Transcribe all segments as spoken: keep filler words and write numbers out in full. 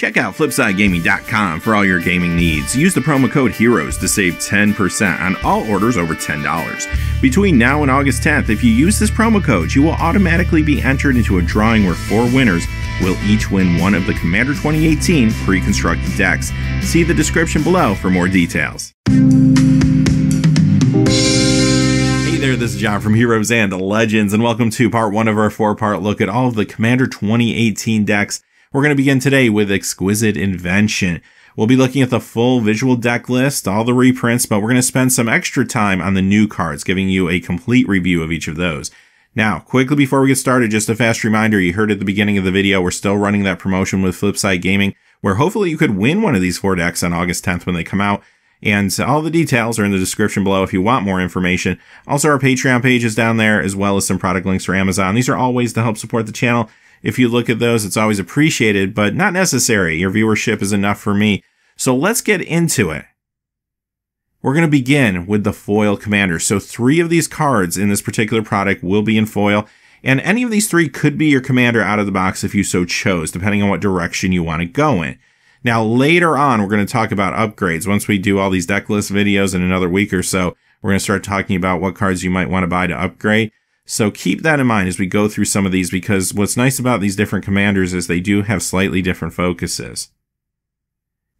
Check out flipside gaming dot com for all your gaming needs. Use the promo code HEROES to save ten percent on all orders over ten dollars. Between now and August tenth, if you use this promo code, you will automatically be entered into a drawing where four winners will each win one of the Commander twenty eighteen pre-constructed decks. See the description below for more details. There, this is John from Heroes and Legends, and welcome to part one of our four-part look at all of the Commander twenty eighteen decks. We're going to begin today with Exquisite Invention. We'll be looking at the full visual deck list, all the reprints, but we're going to spend some extra time on the new cards, giving you a complete review of each of those. Now, quickly before we get started, just a fast reminder, you heard at the beginning of the video, we're still running that promotion with Flipside Gaming, where hopefully you could win one of these four decks on August tenth when they come out. And all the details are in the description below if you want more information. Also, our Patreon page is down there, as well as some product links for Amazon. These are all ways to help support the channel. If you look at those, it's always appreciated, but not necessary. Your viewership is enough for me. So let's get into it. We're going to begin with the foil commander. So three of these cards in this particular product will be in foil, and any of these three could be your commander out of the box if you so chose, depending on what direction you want to go in. Now, later on, we're going to talk about upgrades. Once we do all these deck list videos in another week or so, we're going to start talking about what cards you might want to buy to upgrade. So keep that in mind as we go through some of these, because what's nice about these different commanders is they do have slightly different focuses.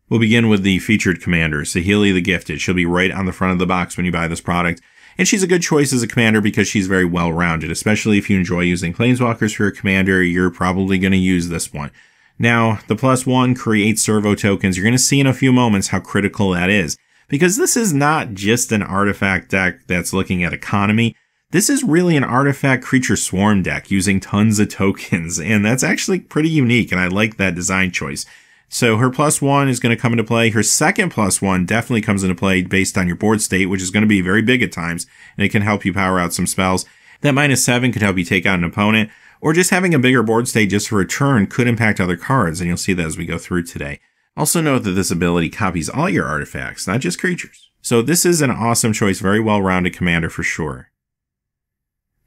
We'll begin with the featured commander, Saheeli the Gifted. She'll be right on the front of the box when you buy this product. And she's a good choice as a commander because she's very well-rounded, especially if you enjoy using Planeswalkers for your commander. You're probably going to use this one. Now, the plus one creates servo tokens. You're going to see in a few moments how critical that is, because this is not just an artifact deck that's looking at economy. This is really an artifact creature swarm deck using tons of tokens, and that's actually pretty unique, and I like that design choice. So her plus one is going to come into play. Her second plus one definitely comes into play based on your board state, which is going to be very big at times, and it can help you power out some spells. That minus seven could help you take out an opponent, or just having a bigger board state just for a turn could impact other cards, and you'll see that as we go through today. Also note that this ability copies all your artifacts, not just creatures. So this is an awesome choice, very well-rounded commander for sure.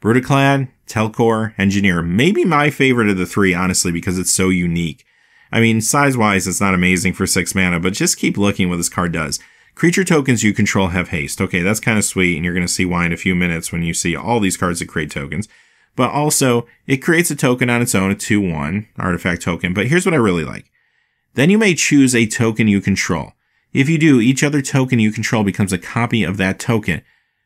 Brudiclad, Telchar Engineer, maybe my favorite of the three, honestly, because it's so unique. I mean, size-wise, it's not amazing for six mana, but just keep looking what this card does. Creature tokens you control have haste. Okay, that's kind of sweet, and you're going to see why in a few minutes when you see all these cards that create tokens. But also, it creates a token on its own, a two one artifact token. But here's what I really like. Then you may choose a token you control. If you do, each other token you control becomes a copy of that token.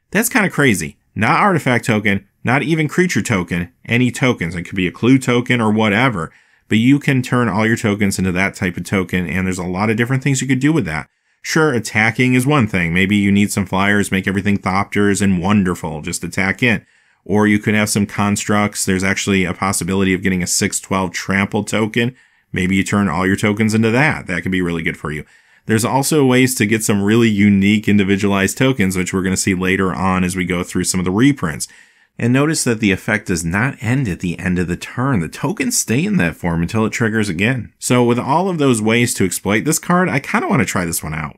That's kind of crazy. Not artifact token, not even creature token, any tokens. It could be a clue token or whatever. But you can turn all your tokens into that type of token, and there's a lot of different things you could do with that. Sure, attacking is one thing. Maybe you need some flyers, make everything Thopters and wonderful, just attack in. Or you could have some constructs. There's actually a possibility of getting a six twelve trample token. Maybe you turn all your tokens into that. That could be really good for you. There's also ways to get some really unique individualized tokens, which we're going to see later on as we go through some of the reprints. And notice that the effect does not end at the end of the turn. The tokens stay in that form until it triggers again. So with all of those ways to exploit this card, I kind of want to try this one out.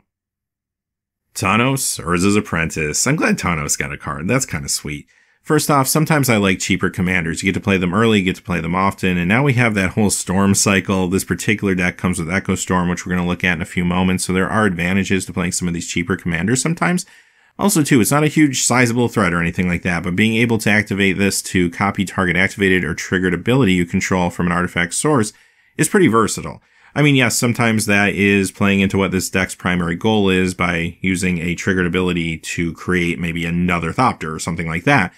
Tawnos, Urza's Apprentice. I'm glad Tawnos got a card. That's kind of sweet. First off, sometimes I like cheaper commanders. You get to play them early, you get to play them often, and now we have that whole storm cycle. This particular deck comes with Echo Storm, which we're going to look at in a few moments, so there are advantages to playing some of these cheaper commanders sometimes. Also, too, it's not a huge sizable threat or anything like that, but being able to activate this to copy target activated or triggered ability you control from an artifact source is pretty versatile. I mean, yes, sometimes that is playing into what this deck's primary goal is by using a triggered ability to create maybe another Thopter or something like that.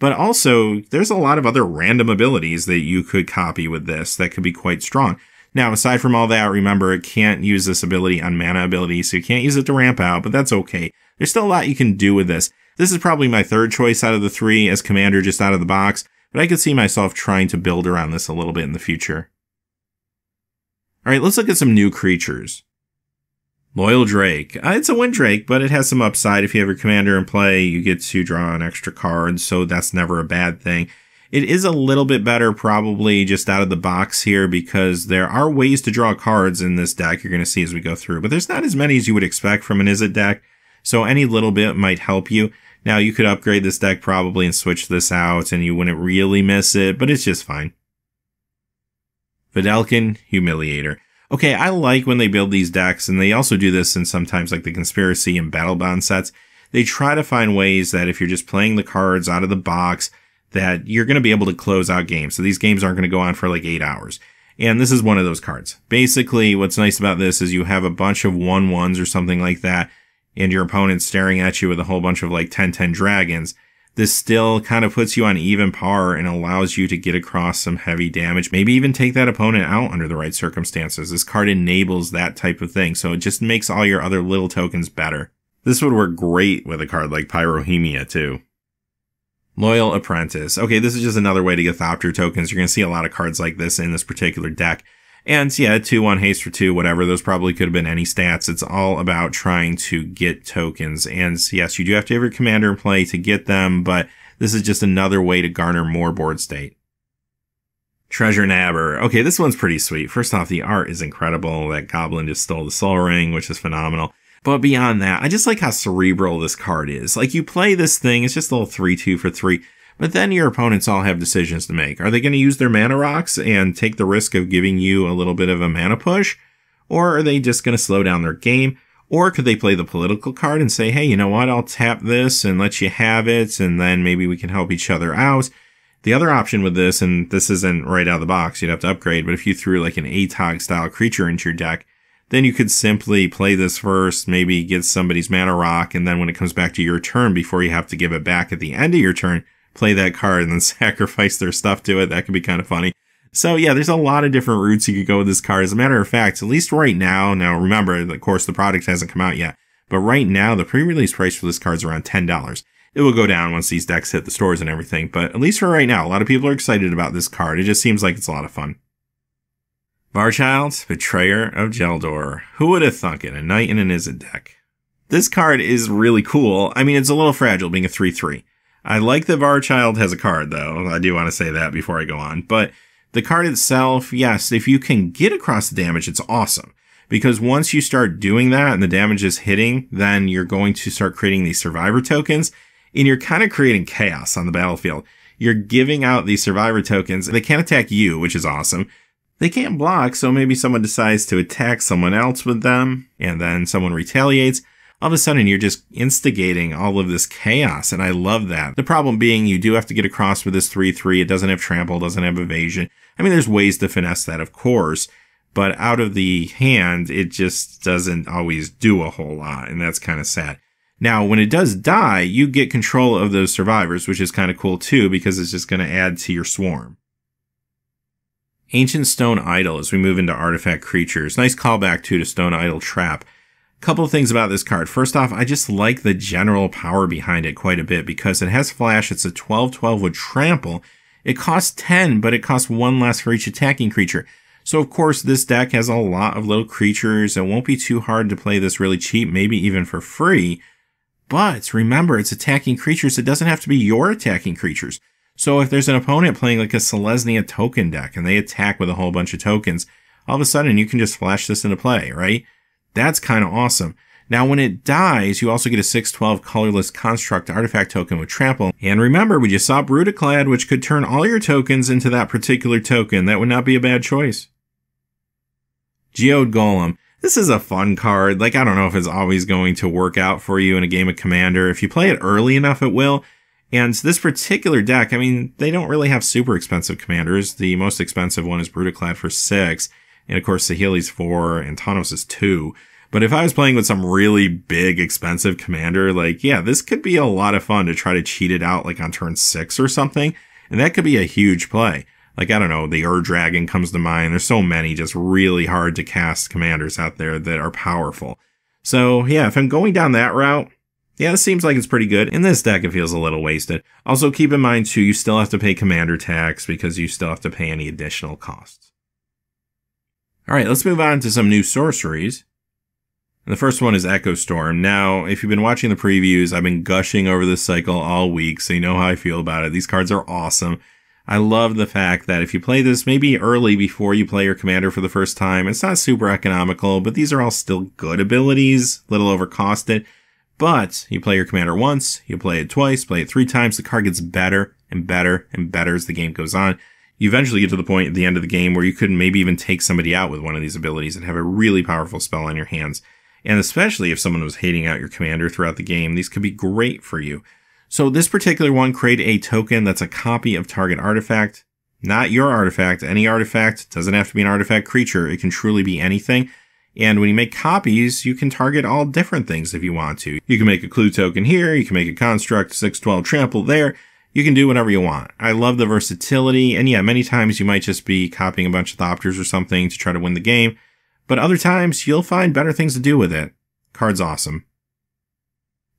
But also, there's a lot of other random abilities that you could copy with this that could be quite strong. Now, aside from all that, remember, it can't use this ability on mana ability, so you can't use it to ramp out, but that's okay. There's still a lot you can do with this. This is probably my third choice out of the three as commander just out of the box, but I could see myself trying to build around this a little bit in the future. All right, let's look at some new creatures. Loyal Drake. Uh, it's a win Drake, but it has some upside. If you have your commander in play, you get to draw an extra card, so that's never a bad thing. It is a little bit better probably just out of the box here because there are ways to draw cards in this deck you're going to see as we go through, but there's not as many as you would expect from an Izzet deck, so any little bit might help you. Now, you could upgrade this deck probably and switch this out, and you wouldn't really miss it, but it's just fine. Vedalkin Humiliator. okay, I like when they build these decks, and they also do this in sometimes like the Conspiracy and Battlebound sets. They try to find ways that if you're just playing the cards out of the box, that you're going to be able to close out games. So these games aren't going to go on for like eight hours. And this is one of those cards. Basically, what's nice about this is you have a bunch of one ones or something like that, and your opponent's staring at you with a whole bunch of like ten ten dragons. This still kind of puts you on even par and allows you to get across some heavy damage. Maybe even take that opponent out under the right circumstances. This card enables that type of thing. So it just makes all your other little tokens better. This would work great with a card like Pyrohemia too. Loyal Apprentice. Okay, this is just another way to get Thopter tokens. You're going to see a lot of cards like this in this particular deck. And yeah, two one haste for two, whatever. Those probably could have been any stats. It's all about trying to get tokens. And yes, you do have to have your commander in play to get them, but this is just another way to garner more board state. Treasure Nabber. Okay, this one's pretty sweet. First off, the art is incredible. That goblin just stole the Sol Ring, which is phenomenal. But beyond that, I just like how cerebral this card is. Like, you play this thing, it's just a little three two for three. But then your opponents all have decisions to make. Are they going to use their mana rocks and take the risk of giving you a little bit of a mana push? Or are they just going to slow down their game? Or could they play the political card and say, hey, you know what, I'll tap this and let you have it, and then maybe we can help each other out. The other option with this, and this isn't right out of the box, you'd have to upgrade, but if you threw like an A T O G style creature into your deck, then you could simply play this first, maybe get somebody's mana rock, and then when it comes back to your turn, before you have to give it back at the end of your turn, play that card and then sacrifice their stuff to it. That could be kind of funny. So yeah, there's a lot of different routes you could go with this card. As a matter of fact, at least right now, now remember, of course, the product hasn't come out yet, but right now, the pre-release price for this card is around ten dollars. It will go down once these decks hit the stores and everything, but at least for right now, a lot of people are excited about this card. It just seems like it's a lot of fun. Varchild, Betrayer of Kjeldor. Who would have thunk it? A knight in an Izzet deck. This card is really cool. I mean, it's a little fragile being a three three. I like that Varchild has a card, though. I do want to say that before I go on. But the card itself, yes, if you can get across the damage, it's awesome. Because once you start doing that and the damage is hitting, then you're going to start creating these survivor tokens. And you're kind of creating chaos on the battlefield. You're giving out these survivor tokens. They can't attack you, which is awesome. They can't block, so maybe someone decides to attack someone else with them, and then someone retaliates. All of a sudden, you're just instigating all of this chaos, and I love that. The problem being, you do have to get across with this three three. It doesn't have trample, doesn't have evasion. I mean, there's ways to finesse that, of course, but out of the hand, it just doesn't always do a whole lot, and that's kind of sad. Now, when it does die, you get control of those survivors, which is kind of cool, too, because it's just going to add to your swarm. Ancient Stone Idol as we move into artifact creatures. Nice callback too to Stone Idol Trap. Couple of things about this card. First off, I just like the general power behind it quite a bit because it has flash. It's a twelve twelve with trample. It costs ten, but it costs one less for each attacking creature. So of course this deck has a lot of little creatures. It won't be too hard to play this really cheap, maybe even for free. But remember, it's attacking creatures. It doesn't have to be your attacking creatures. So if there's an opponent playing like a Selesnya token deck and they attack with a whole bunch of tokens, all of a sudden you can just flash this into play, right? That's kind of awesome. Now when it dies, you also get a six twelve colorless construct artifact token with trample. And remember, we just saw Brudiclad, which could turn all your tokens into that particular token. That would not be a bad choice. Geode Golem. This is a fun card. Like, I don't know if it's always going to work out for you in a game of Commander. If you play it early enough, it will. And this particular deck, I mean, they don't really have super expensive commanders. The most expensive one is Brudiclad for six. And of course, Saheeli's four and Tawnos is two. But if I was playing with some really big, expensive commander, like, yeah, this could be a lot of fun to try to cheat it out, like on turn six or something. And that could be a huge play. Like, I don't know, the Ur-Dragon comes to mind. There's so many just really hard to cast commanders out there that are powerful. So yeah, if I'm going down that route, yeah, this seems like it's pretty good. In this deck, it feels a little wasted. Also, keep in mind, too, you still have to pay commander tax because you still have to pay any additional costs. All right, let's move on to some new sorceries. And the first one is Echo Storm. Now, if you've been watching the previews, I've been gushing over this cycle all week, so you know how I feel about it. These cards are awesome. I love the fact that if you play this maybe early before you play your commander for the first time, it's not super economical, but these are all still good abilities, a little overcosted. But you play your commander once, you play it twice, play it three times, the card gets better and better and better as the game goes on. you eventually get to the point at the end of the game where you could maybe even take somebody out with one of these abilities and have a really powerful spell on your hands. And especially if someone was hating out your commander throughout the game, these could be great for you. So this particular one, create a token that's a copy of target artifact. Not your artifact, any artifact. Doesn't have to be an artifact creature. It can truly be anything. And when you make copies, you can target all different things if you want to. You can make a clue token here. You can make a construct, six twelve trample there. You can do whatever you want. I love the versatility. And yeah, many times you might just be copying a bunch of Thopters or something to try to win the game. But other times, you'll find better things to do with it. Card's awesome.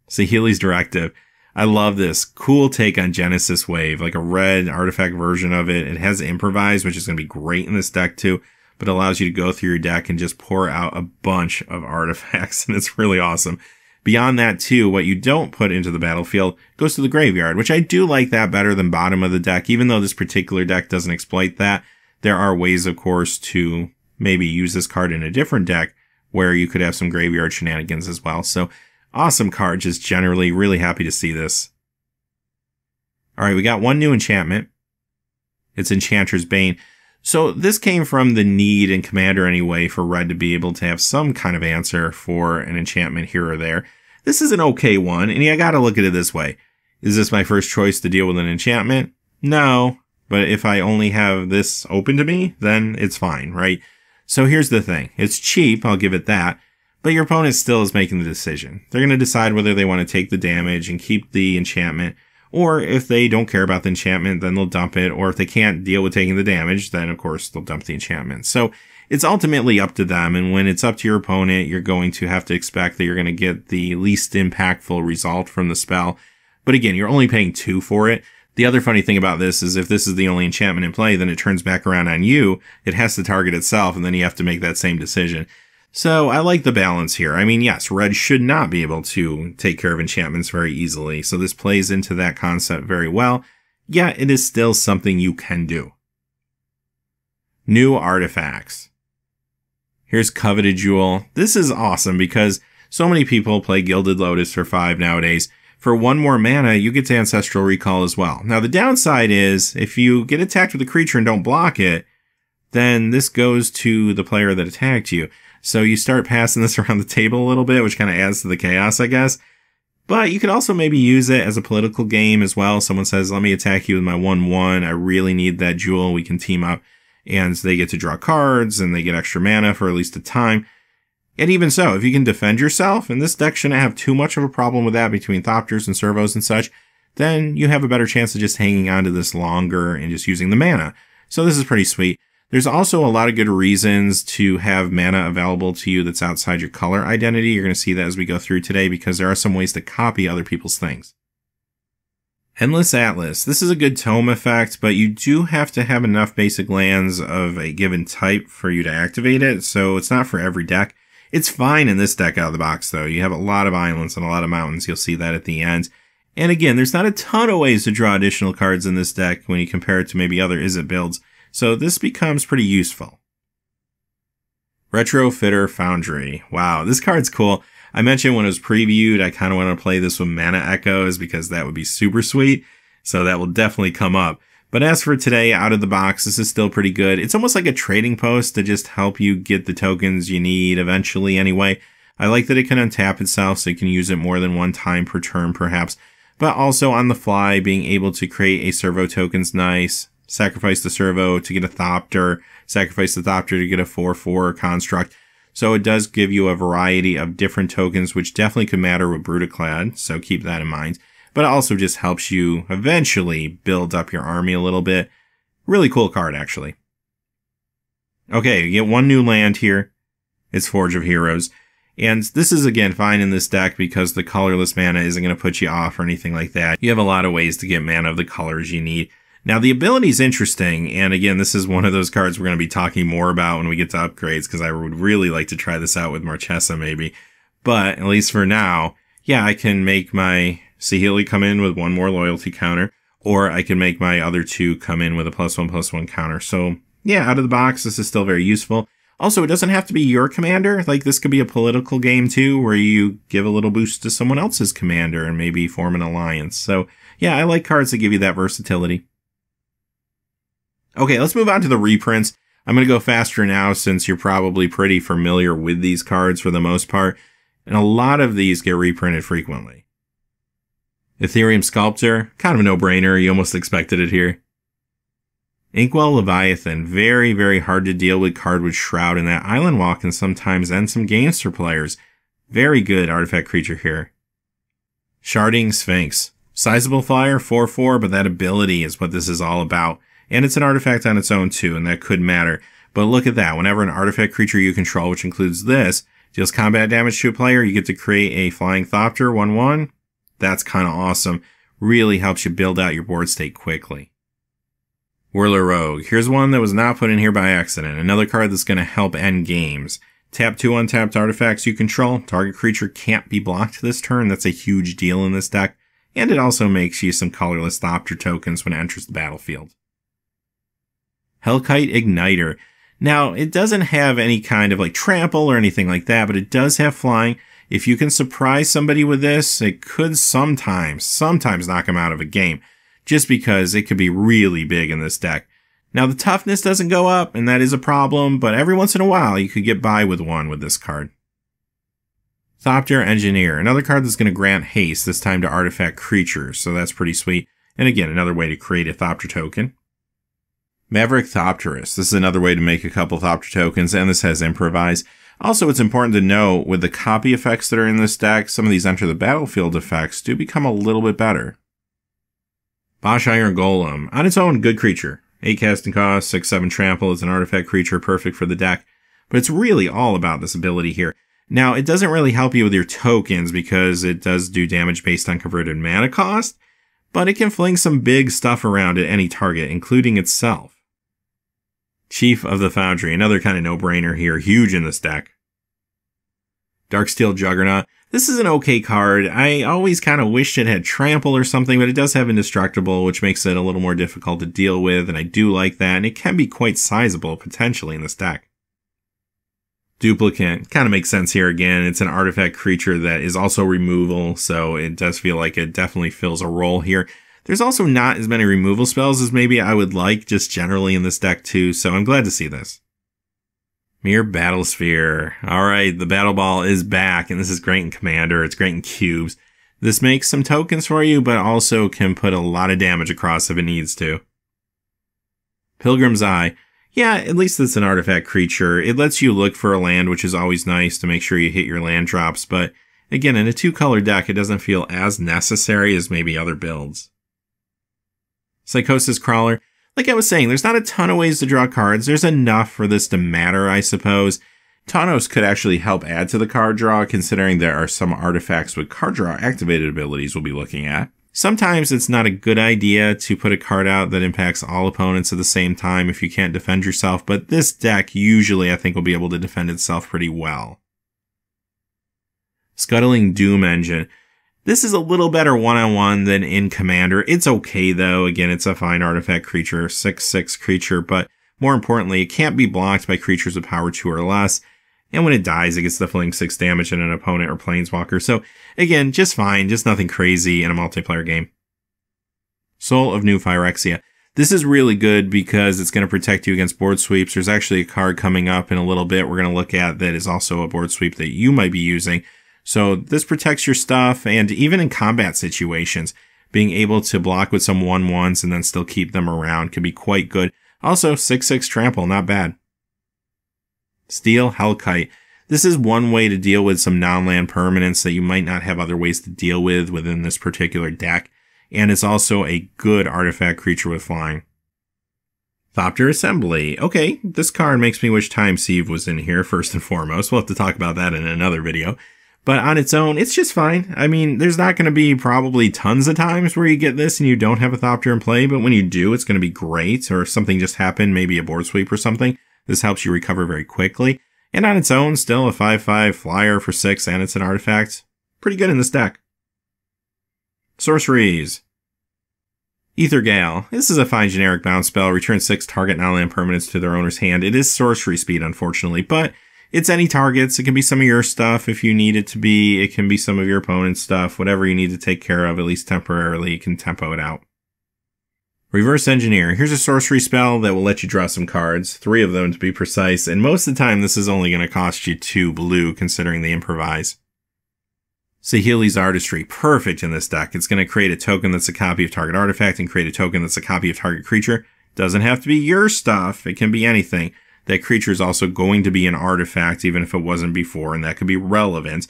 Saheeli's Directive. I love this. Cool take on Genesis Wave, like a red artifact version of it. It has Improvise, which is going to be great in this deck too, but allows you to go through your deck and just pour out a bunch of artifacts, and it's really awesome. Beyond that too, what you don't put into the battlefield goes to the graveyard, which I do like that better than bottom of the deck, even though this particular deck doesn't exploit that. There are ways, of course, to maybe use this card in a different deck where you could have some graveyard shenanigans as well. So awesome card, just generally really happy to see this. All right, we got one new enchantment. It's Enchanter's Bane. So this came from the need in Commander anyway for Red to be able to have some kind of answer for an enchantment here or there. This is an okay one, and you gotta look at it this way. Is this my first choice to deal with an enchantment? No, but if I only have this open to me, then it's fine, right? So here's the thing. It's cheap, I'll give it that. But your opponent still is making the decision. They're going to decide whether they want to take the damage and keep the enchantment, or if they don't care about the enchantment, then they'll dump it, or if they can't deal with taking the damage, then of course they'll dump the enchantment. So it's ultimately up to them, and when it's up to your opponent, you're going to have to expect that you're going to get the least impactful result from the spell. But again, you're only paying two for it. The other funny thing about this is if this is the only enchantment in play, then it turns back around on you. It has to target itself, and then you have to make that same decision. So I like the balance here. I mean, yes, Red should not be able to take care of enchantments very easily. So this plays into that concept very well. Yeah, it is still something you can do. New artifacts. Here's Coveted Jewel. This is awesome because so many people play Gilded Lotus for five nowadays. For one more mana, you get to Ancestral Recall as well. Now the downside is if you get attacked with a creature and don't block it, then this goes to the player that attacked you. So you start passing this around the table a little bit, which kind of adds to the chaos, I guess. But you could also maybe use it as a political game as well. Someone says, let me attack you with my one one. I really need that jewel. We can team up. And they get to draw cards, and they get extra mana for at least a time. And even so, if you can defend yourself, and this deck shouldn't have too much of a problem with that between Thopters and Servos and such, then you have a better chance of just hanging on to this longer and just using the mana. So this is pretty sweet. There's also a lot of good reasons to have mana available to you that's outside your color identity. You're going to see that as we go through today because there are some ways to copy other people's things. Endless Atlas. This is a good tome effect, but you do have to have enough basic lands of a given type for you to activate it, so it's not for every deck. It's fine in this deck out of the box, though. You have a lot of islands and a lot of mountains. You'll see that at the end. And again, there's not a ton of ways to draw additional cards in this deck when you compare it to maybe other Izzet builds. So this becomes pretty useful. Retrofitter Foundry. Wow, this card's cool. I mentioned when it was previewed, I kind of want to play this with Mana Echoes because that would be super sweet. So that will definitely come up. But as for today, out of the box, this is still pretty good. It's almost like a trading post to just help you get the tokens you need eventually anyway. I like that it can untap itself so you can use it more than one time per turn perhaps. But also on the fly, being able to create a servo token's nice. Sacrifice the servo to get a Thopter, sacrifice the Thopter to get a four four construct. So it does give you a variety of different tokens, which definitely could matter with Brudiclad, so keep that in mind. But it also just helps you eventually build up your army a little bit. Really cool card, actually. Okay, you get one new land here. It's Forge of Heroes. And this is, again, fine in this deck because the colorless mana isn't going to put you off or anything like that. You have a lot of ways to get mana of the colors you need. Now, the ability is interesting, and again, this is one of those cards we're going to be talking more about when we get to upgrades, because I would really like to try this out with Marchesa, maybe. But, at least for now, yeah, I can make my Saheeli come in with one more loyalty counter, or I can make my other two come in with a plus one, plus one counter. So, yeah, out of the box, this is still very useful. Also, it doesn't have to be your commander. Like, this could be a political game, too, where you give a little boost to someone else's commander and maybe form an alliance. So, yeah, I like cards that give you that versatility. Okay, let's move on to the reprints. I'm going to go faster now since you're probably pretty familiar with these cards for the most part, and a lot of these get reprinted frequently. Ethereum Sculptor, kind of a no-brainer. You almost expected it here. Inkwell Leviathan, very, very hard to deal with card with Shroud, and that Island Walk can sometimes end some games for players. Very good artifact creature here. Sharding Sphinx. Sizable flyer, four four, but that ability is what this is all about. And it's an artifact on its own too, and that could matter. But look at that. Whenever an artifact creature you control, which includes this, deals combat damage to a player, you get to create a Flying Thopter, one one. That's kind of awesome. Really helps you build out your board state quickly. Whirler Rogue. Here's one that was not put in here by accident. Another card that's going to help end games. Tap two untapped artifacts you control. Target creature can't be blocked this turn. That's a huge deal in this deck. And it also makes you some colorless Thopter tokens when it enters the battlefield. Hellkite Igniter. Now, it doesn't have any kind of like trample or anything like that, but it does have flying. If you can surprise somebody with this, it could sometimes, sometimes knock them out of a game. Just because it could be really big in this deck. Now the toughness doesn't go up, and that is a problem, but every once in a while you could get by with one with this card. Thopter Engineer, another card that's going to grant haste, this time to artifact creatures, so that's pretty sweet. And again, another way to create a Thopter token. Maverick Thopterus, this is another way to make a couple Thopter tokens, and this has Improvise. Also, it's important to know, with the copy effects that are in this deck, some of these enter the battlefield effects do become a little bit better. Bosh Iron Golem. On its own, good creature. eight casting cost, six seven trample. It's an artifact creature, perfect for the deck. But it's really all about this ability here. Now, it doesn't really help you with your tokens because it does do damage based on converted mana cost, but it can fling some big stuff around at any target, including itself. Chief of the Foundry. Another kind of no-brainer here. Huge in this deck. Darksteel Juggernaut. This is an okay card. I always kind of wished it had trample or something, but it does have indestructible, which makes it a little more difficult to deal with, and I do like that, and it can be quite sizable, potentially, in this deck. Duplicant. Kind of makes sense here again. It's an artifact creature that is also removal, so it does feel like it definitely fills a role here. There's also not as many removal spells as maybe I would like, just generally in this deck, too, so I'm glad to see this. Mere Battle Sphere. Alright, the Battle Ball is back, and this is great in Commander, it's great in Cubes. This makes some tokens for you, but also can put a lot of damage across if it needs to. Pilgrim's Eye. Yeah, at least it's an artifact creature. It lets you look for a land, which is always nice to make sure you hit your land drops, but again, in a two-color deck, it doesn't feel as necessary as maybe other builds. Psychosis Crawler. Like I was saying, there's not a ton of ways to draw cards. There's enough for this to matter, I suppose. Tawnos could actually help add to the card draw, considering there are some artifacts with card draw activated abilities we'll be looking at. Sometimes it's not a good idea to put a card out that impacts all opponents at the same time if you can't defend yourself, but this deck usually I think will be able to defend itself pretty well. Scuttling Doom Engine. This is a little better one-on-one than in Commander. It's okay, though. Again, it's a fine artifact creature, six six creature, but more importantly, it can't be blocked by creatures of power two or less, and when it dies, it gets the fling six damage in an opponent or planeswalker. So, again, just fine, just nothing crazy in a multiplayer game. Soul of New Phyrexia. This is really good because it's going to protect you against board sweeps. There's actually a card coming up in a little bit we're going to look at that is also a board sweep that you might be using. So this protects your stuff, and even in combat situations, being able to block with some one ones and then still keep them around can be quite good. Also, six six trample, not bad. Steel Hellkite. This is one way to deal with some non-land permanents that you might not have other ways to deal with within this particular deck, and it's also a good artifact creature with flying. Thopter Assembly. Okay, this card makes me wish Time Sieve was in here first and foremost. We'll have to talk about that in another video. But on its own, it's just fine. I mean, there's not going to be probably tons of times where you get this and you don't have a Thopter in play, but when you do, it's going to be great. Or if something just happened, maybe a board sweep or something, this helps you recover very quickly. And on its own, still a five five flyer for six, and it's an artifact. Pretty good in this deck. Sorceries. Aether Gale. This is a fine generic bounce spell. Return six target non-land permanents to their owner's hand. It is sorcery speed, unfortunately, but it's any targets. It can be some of your stuff if you need it to be. It can be some of your opponent's stuff. Whatever you need to take care of, at least temporarily, you can tempo it out. Reverse Engineer. Here's a sorcery spell that will let you draw some cards, three of them to be precise, and most of the time this is only going to cost you two blue considering the improvise. Saheeli's Artistry, perfect in this deck. It's going to create a token that's a copy of target artifact and create a token that's a copy of target creature. Doesn't have to be your stuff, it can be anything. That creature is also going to be an artifact even if it wasn't before, and that could be relevant.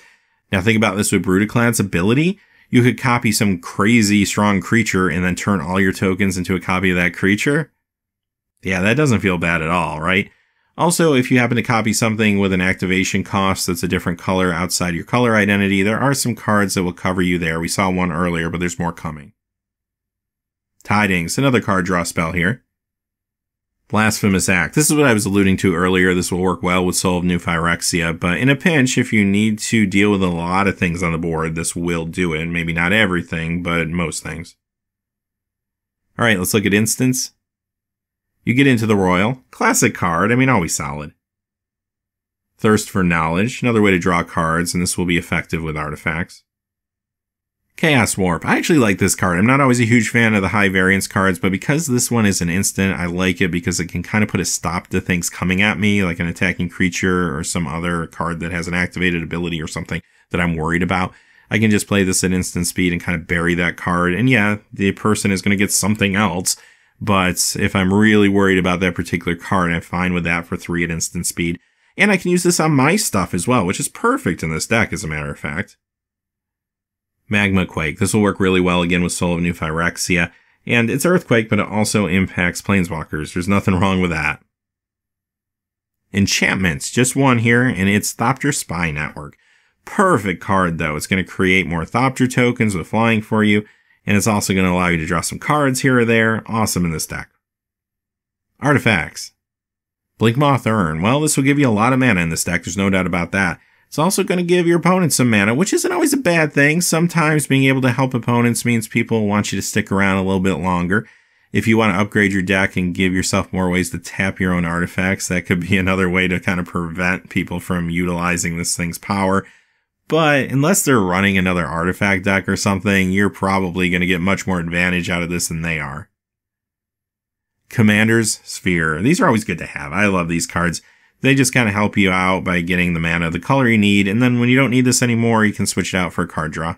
Now think about this with Brudiclad's ability. You could copy some crazy strong creature and then turn all your tokens into a copy of that creature. Yeah, that doesn't feel bad at all, right? Also, if you happen to copy something with an activation cost that's a different color outside your color identity, there are some cards that will cover you there. We saw one earlier, but there's more coming. Tidings, another card draw spell here. Blasphemous Act. This is what I was alluding to earlier. This will work well with Soul of New Phyrexia, but in a pinch, if you need to deal with a lot of things on the board, this will do it. Maybe not everything, but most things. All right, let's look at instance. You get into the Royal. Classic card. I mean, always solid. Thirst for Knowledge. Another way to draw cards, and this will be effective with artifacts. Chaos Warp. I actually like this card. I'm not always a huge fan of the high variance cards, but because this one is an instant, I like it because it can kind of put a stop to things coming at me, like an attacking creature or some other card that has an activated ability or something that I'm worried about. I can just play this at instant speed and kind of bury that card. And yeah, the person is going to get something else, but if I'm really worried about that particular card, I'm fine with that for three at instant speed. And I can use this on my stuff as well, which is perfect in this deck, as a matter of fact. Magma Quake. This will work really well again with Soul of New Phyrexia. And it's Earthquake, but it also impacts Planeswalkers. There's nothing wrong with that. Enchantments. Just one here, and it's Thopter Spy Network. Perfect card, though. It's going to create more Thopter tokens with flying for you. And it's also going to allow you to draw some cards here or there. Awesome in this deck. Artifacts. Blinkmoth Urn. Well, this will give you a lot of mana in this deck. There's no doubt about that. It's also going to give your opponent some mana, which isn't always a bad thing. Sometimes being able to help opponents means people want you to stick around a little bit longer. If you want to upgrade your deck and give yourself more ways to tap your own artifacts, that could be another way to kind of prevent people from utilizing this thing's power. But unless they're running another artifact deck or something, you're probably going to get much more advantage out of this than they are. Commander's Sphere. These are always good to have. I love these cards. They just kind of help you out by getting the mana, the color you need, and then when you don't need this anymore, you can switch it out for a card draw.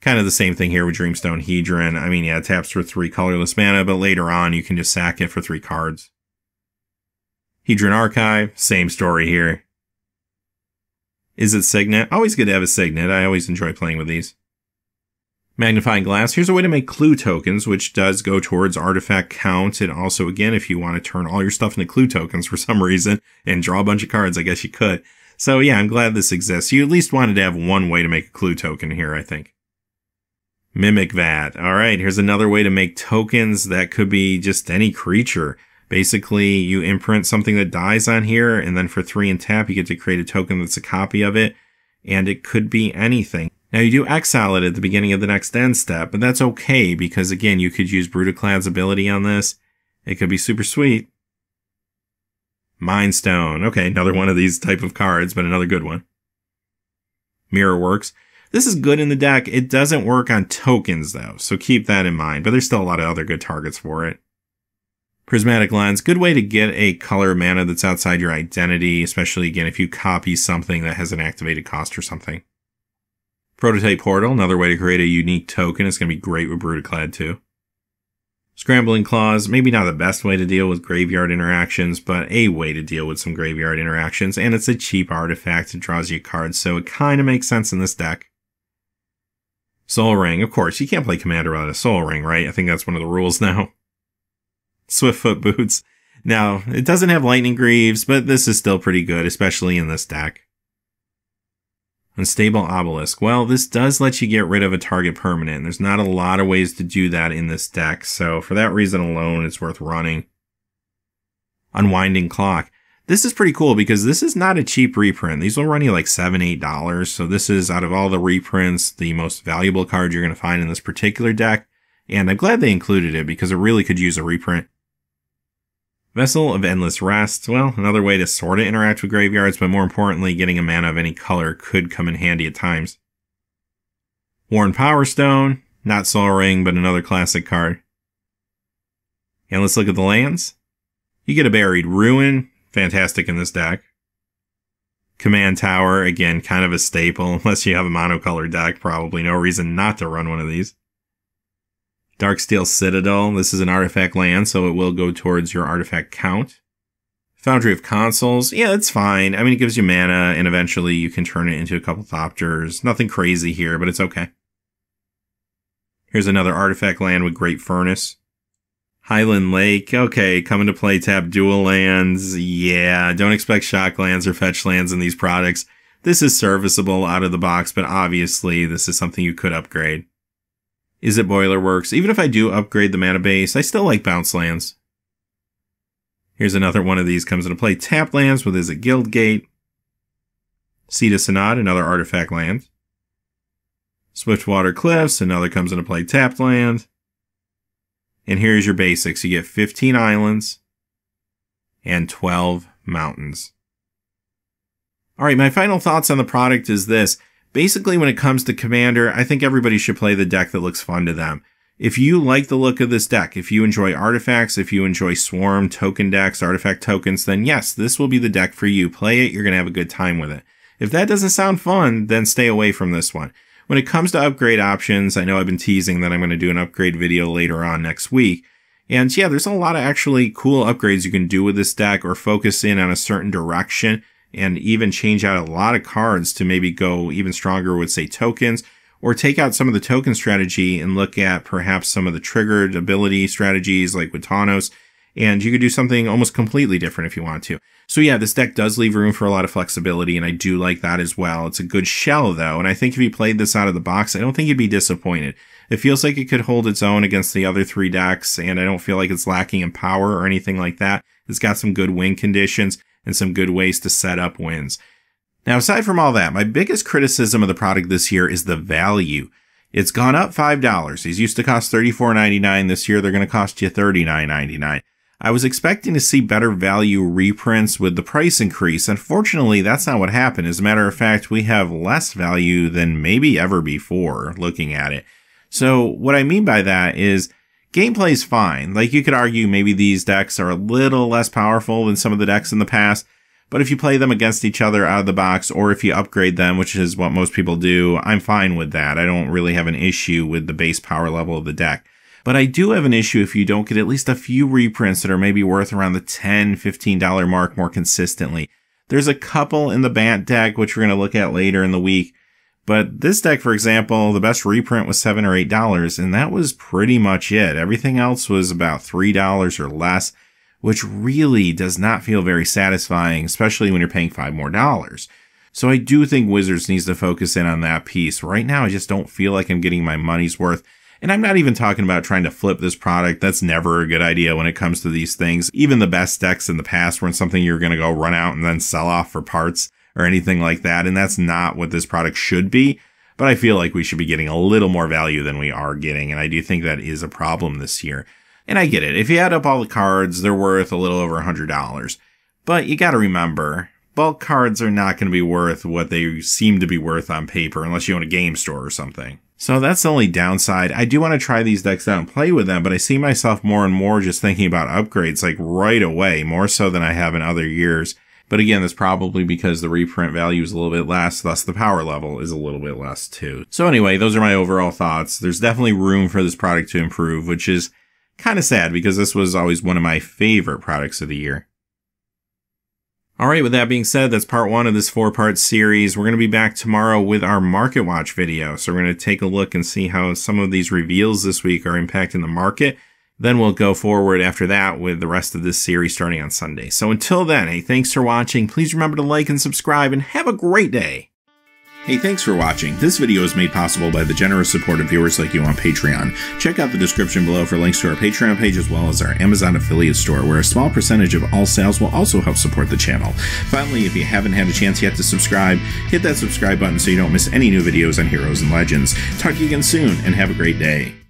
Kind of the same thing here with Dreamstone Hedron. I mean, yeah, it taps for three colorless mana, but later on you can just sack it for three cards. Hedron Archive, same story here. Is it Signet? Always good to have a Signet. I always enjoy playing with these. Magnifying Glass. Here's a way to make clue tokens, which does go towards artifact count. And also, again, if you want to turn all your stuff into clue tokens for some reason and draw a bunch of cards, I guess you could. So yeah, I'm glad this exists. You at least wanted to have one way to make a clue token here, I think. Mimic Vat. All right, here's another way to make tokens that could be just any creature. Basically, you imprint something that dies on here, and then for three and tap, you get to create a token that's a copy of it, and it could be anything. Now, you do exile it at the beginning of the next end step, but that's okay because, again, you could use Brudiclad's ability on this. It could be super sweet. Mind Stone. Okay, another one of these type of cards, but another good one. Mirror Works. This is good in the deck. It doesn't work on tokens, though, so keep that in mind, but there's still a lot of other good targets for it. Prismatic Lens. Good way to get a color mana that's outside your identity, especially, again, if you copy something that has an activated cost or something. Prototype Portal, another way to create a unique token. It's going to be great with Brudiclad too. Scrambling Claws, maybe not the best way to deal with graveyard interactions, but a way to deal with some graveyard interactions. And it's a cheap artifact that draws you cards, so it kind of makes sense in this deck. Sol Ring, of course, you can't play Commander without a Sol Ring, right? I think that's one of the rules now. Swiftfoot Boots. Now, it doesn't have Lightning Greaves, but this is still pretty good, especially in this deck. Unstable Obelisk. Well, this does let you get rid of a target permanent. There's not a lot of ways to do that in this deck, so for that reason alone, it's worth running. Unwinding Clock. This is pretty cool because this is not a cheap reprint. These will run you like seven dollars, eight dollars, so this is, out of all the reprints, the most valuable card you're going to find in this particular deck, and I'm glad they included it because it really could use a reprint. Vessel of Endless Rest, well, another way to sort of interact with graveyards, but more importantly, getting a mana of any color could come in handy at times. Worn Power Stone, not Sol Ring, but another classic card. And let's look at the lands. You get a Buried Ruin. Fantastic in this deck. Command Tower, again, kind of a staple. Unless you have a monocolor deck, probably no reason not to run one of these. Darksteel Citadel. This is an artifact land, so it will go towards your artifact count. Foundry of Consoles. Yeah, it's fine. I mean, it gives you mana, and eventually you can turn it into a couple Thopters. Nothing crazy here, but it's okay. Here's another artifact land with Great Furnace. Highland Lake. Okay, come into play, tap dual lands. Yeah, don't expect shock lands or fetch lands in these products. This is serviceable out of the box, but obviously this is something you could upgrade. Is it Boilerworks? Even if I do upgrade the mana base, I still like bounce lands. Here's another one of these comes into play. Tap lands with Is it Guildgate. Seed of Synod, another artifact land. Swiftwater Cliffs, another comes into play, tapped land. And here's your basics. You get fifteen islands and twelve mountains. All right, my final thoughts on the product is this. Basically, when it comes to Commander, I think everybody should play the deck that looks fun to them. If you like the look of this deck, if you enjoy artifacts, if you enjoy swarm, token decks, artifact tokens, then yes, this will be the deck for you. Play it. You're going to have a good time with it. If that doesn't sound fun, then stay away from this one. When it comes to upgrade options, I know I've been teasing that I'm going to do an upgrade video later on next week. And yeah, there's a lot of actually cool upgrades you can do with this deck or focus in on a certain direction and even change out a lot of cards to maybe go even stronger with, say, tokens, or take out some of the token strategy and look at perhaps some of the triggered ability strategies like with Tawnos. And you could do something almost completely different if you want to. So yeah, this deck does leave room for a lot of flexibility, and I do like that as well. It's a good shell, though, and I think if you played this out of the box, I don't think you'd be disappointed. It feels like it could hold its own against the other three decks, and I don't feel like it's lacking in power or anything like that. It's got some good win conditions and some good ways to set up wins. Now, aside from all that, my biggest criticism of the product this year is the value. It's gone up five dollars. These used to cost thirty-four ninety-nine. This year, they're going to cost you thirty-nine ninety-nine. I was expecting to see better value reprints with the price increase. Unfortunately, that's not what happened. As a matter of fact, we have less value than maybe ever before looking at it. So what I mean by that is gameplay is fine. Like, you could argue maybe these decks are a little less powerful than some of the decks in the past, but if you play them against each other out of the box or if you upgrade them, which is what most people do, I'm fine with that. I don't really have an issue with the base power level of the deck. But I do have an issue if you don't get at least a few reprints that are maybe worth around the ten, fifteen dollar mark more consistently. There's a couple in the Bant deck, which we're going to look at later in the week. But this deck, for example, the best reprint was seven or eight dollars, and that was pretty much it. Everything else was about three dollars or less, which really does not feel very satisfying, especially when you're paying five more dollars. So I do think Wizards needs to focus in on that piece. Right now, I just don't feel like I'm getting my money's worth. And I'm not even talking about trying to flip this product. That's never a good idea when it comes to these things. Even the best decks in the past weren't something you're going to go run out and then sell off for parts or anything like that. And that's not what this product should be. But I feel like we should be getting a little more value than we are getting. And I do think that is a problem this year. And I get it. If you add up all the cards, they're worth a little over one hundred dollars. But you got to remember, bulk cards are not going to be worth what they seem to be worth on paper unless you own a game store or something. So that's the only downside. I do want to try these decks out and play with them, but I see myself more and more just thinking about upgrades like right away, more so than I have in other years. But again, that's probably because the reprint value is a little bit less, thus the power level is a little bit less too. So anyway, those are my overall thoughts. There's definitely room for this product to improve, which is kind of sad because this was always one of my favorite products of the year. All right, with that being said, that's part one of this four-part series. We're going to be back tomorrow with our Market Watch video. So we're going to take a look and see how some of these reveals this week are impacting the market. Then we'll go forward after that with the rest of this series starting on Sunday. So until then, hey, thanks for watching. Please remember to like and subscribe and have a great day. Hey, thanks for watching. This video is made possible by the generous support of viewers like you on Patreon. Check out the description below for links to our Patreon page as well as our Amazon affiliate store, where a small percentage of all sales will also help support the channel. Finally, if you haven't had a chance yet to subscribe, hit that subscribe button so you don't miss any new videos on Heroes and Legends. Talk to you again soon, and have a great day.